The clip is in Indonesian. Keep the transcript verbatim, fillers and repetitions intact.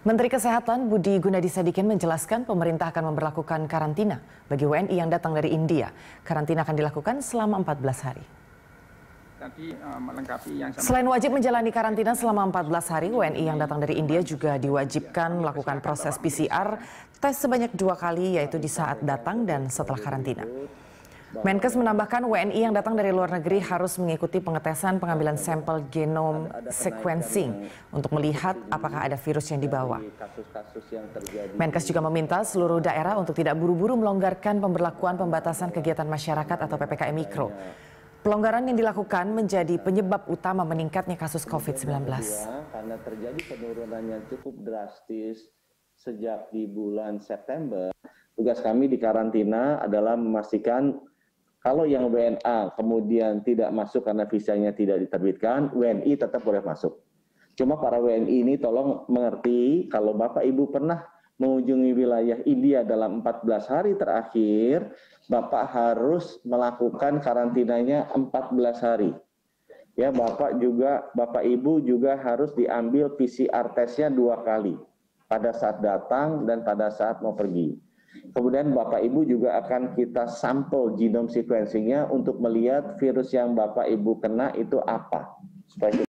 Menteri Kesehatan Budi Gunadi Sadikin menjelaskan pemerintah akan memberlakukan karantina bagi W N I yang datang dari India. Karantina akan dilakukan selama empat belas hari. Selain wajib menjalani karantina selama empat belas hari, W N I yang datang dari India juga diwajibkan melakukan proses P C R tes sebanyak dua kali, yaitu di saat datang dan setelah karantina. Menkes menambahkan W N I yang datang dari luar negeri harus mengikuti pengetesan pengambilan sampel genome sequencing untuk melihat apakah ada virus yang dibawa. Menkes juga meminta seluruh daerah untuk tidak buru-buru melonggarkan pemberlakuan pembatasan kegiatan masyarakat atau P P K M Mikro. Pelonggaran yang dilakukan menjadi penyebab utama meningkatnya kasus COVID sembilan belas. Karena terjadi penurunannya cukup drastis sejak di bulan September, tugas kami di karantina adalah memastikan kalau yang W N A kemudian tidak masuk karena visanya tidak diterbitkan, W N I tetap boleh masuk. Cuma para W N I ini tolong mengerti, kalau Bapak Ibu pernah mengunjungi wilayah India dalam empat belas hari terakhir, Bapak harus melakukan karantinanya empat belas hari. Ya, Bapak juga, Bapak Ibu juga harus diambil P C R tesnya dua kali, pada saat datang dan pada saat mau pergi. Kemudian Bapak Ibu juga akan kita sampel genome sequencing-nya untuk melihat virus yang Bapak Ibu kena itu apa. Supaya